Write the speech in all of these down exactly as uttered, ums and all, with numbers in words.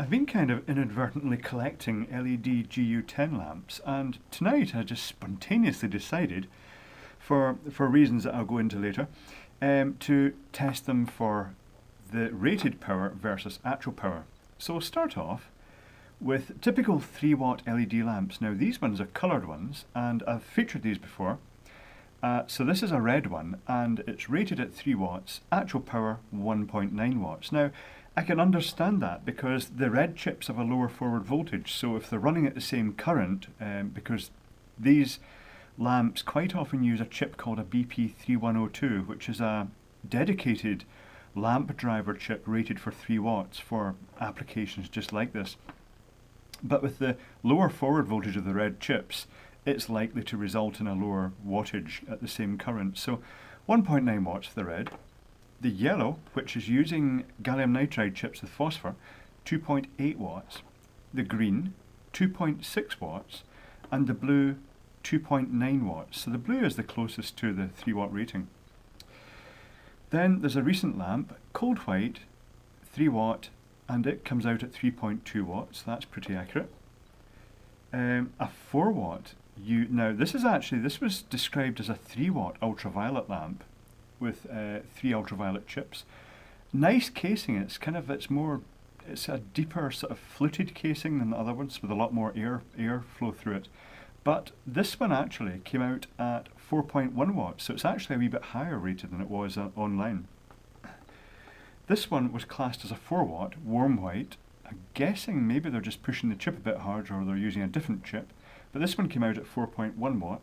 I've been kind of inadvertently collecting L E D G U ten lamps, and tonight I just spontaneously decided, for, for reasons that I'll go into later, um, to test them for the rated power versus actual power. So we'll start off with typical three watt L E D lamps. Now these ones are coloured ones, and I've featured these before. Uh, so this is a red one, and it's rated at three watts, actual power one point nine watts. Now, I can understand that because the red chips have a lower forward voltage, so if they're running at the same current, um, because these lamps quite often use a chip called a B P three one oh two, which is a dedicated lamp driver chip rated for three watts for applications just like this. But with the lower forward voltage of the red chips, it's likely to result in a lower wattage at the same current. So one point nine watts for the red. The yellow, which is using gallium nitride chips with phosphor, two point eight watts. The green, two point six watts. And the blue, two point nine watts. So the blue is the closest to the three watt rating. Then there's a recent lamp, cold white, three watt, and it comes out at three point two watts. That's pretty accurate. Um, a four watt. You, now this is actually, this was described as a three watt ultraviolet lamp with uh, three ultraviolet chips. Nice casing, it's kind of, it's more, it's a deeper sort of fluted casing than the other ones with a lot more air, air flow through it. But this one actually came out at four point one watts, so it's actually a wee bit higher rated than it was uh, online. This one was classed as a four watt, warm white. I'm guessing maybe they're just pushing the chip a bit harder or they're using a different chip, but this one came out at four point one watt.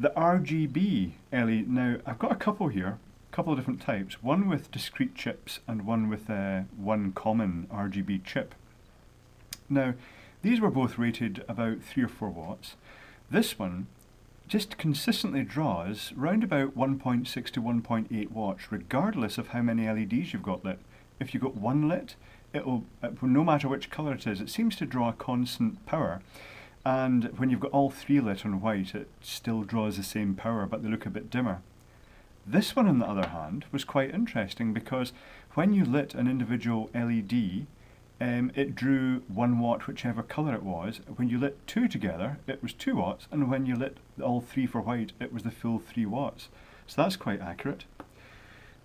The R G B L E D, now I've got a couple here, a couple of different types, one with discrete chips and one with uh, one common R G B chip. Now these were both rated about three or four watts. This one just consistently draws round about one point six to one point eight watts regardless of how many L E Ds you've got lit. If you've got one lit, it'll, no matter which colour it is, it seems to draw a constant power. And when you've got all three lit on white, it still draws the same power, but they look a bit dimmer. This one, on the other hand, was quite interesting because when you lit an individual L E D, um, it drew one watt, whichever colour it was. When you lit two together, it was two watts, and when you lit all three for white, it was the full three watts. So that's quite accurate.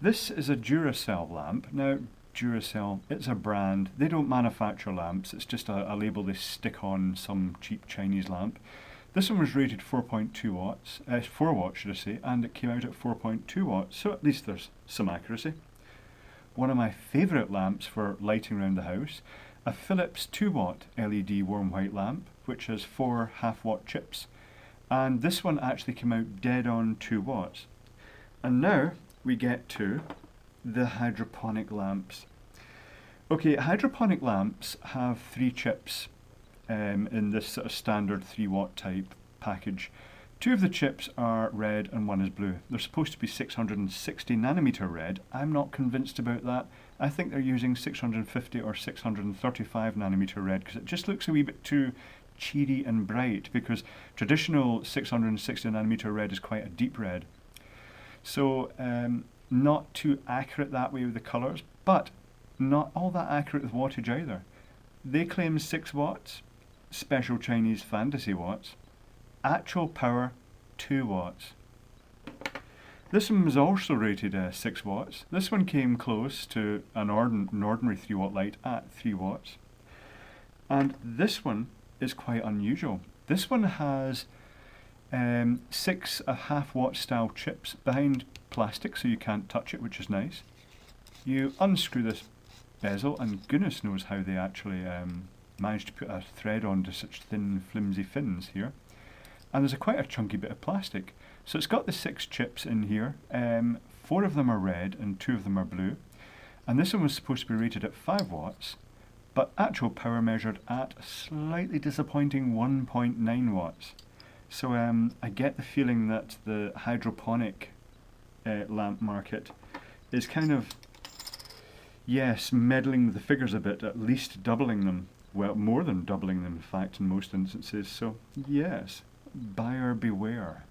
This is a Duracell lamp. Now, Duracell, it's a brand, they don't manufacture lamps, it's just a, a label they stick on some cheap Chinese lamp. This one was rated four point two watts, uh, four watts should I say, and it came out at four point two watts, so at least there's some accuracy. One of my favourite lamps for lighting around the house, a Philips two watt L E D warm white lamp, which has four half watt chips, and this one actually came out dead on two watts. And now we get to the hydroponic lamps. Okay, hydroponic lamps have three chips um, in this sort of standard three watt type package. Two of the chips are red and one is blue. They're supposed to be six hundred sixty nanometer red. I'm not convinced about that. I think they're using six hundred fifty or six hundred thirty-five nanometer red because it just looks a wee bit too cheery and bright, because traditional six hundred sixty nanometer red is quite a deep red. So um, not too accurate that way with the colours, but not all that accurate with wattage either. They claim six watts, special Chinese fantasy watts, actual power two watts. This one was also rated uh, six watts. This one came close to an, ordin an ordinary three watt light at three watts. And this one is quite unusual. This one has um, six and a half watt style chips behind plastic, so you can't touch it, which is nice. You unscrew this bezel, and goodness knows how they actually um, managed to put a thread onto such thin, flimsy fins here. And there's a quite a chunky bit of plastic. So it's got the six chips in here. Um, four of them are red, and two of them are blue. And this one was supposed to be rated at five watts, but actual power measured at a slightly disappointing one point nine watts. So um, I get the feeling that the hydroponic Uh, lamp market is kind of, yes, meddling with the figures a bit, at least doubling them, well, more than doubling them in fact in most instances. So yes, buyer beware.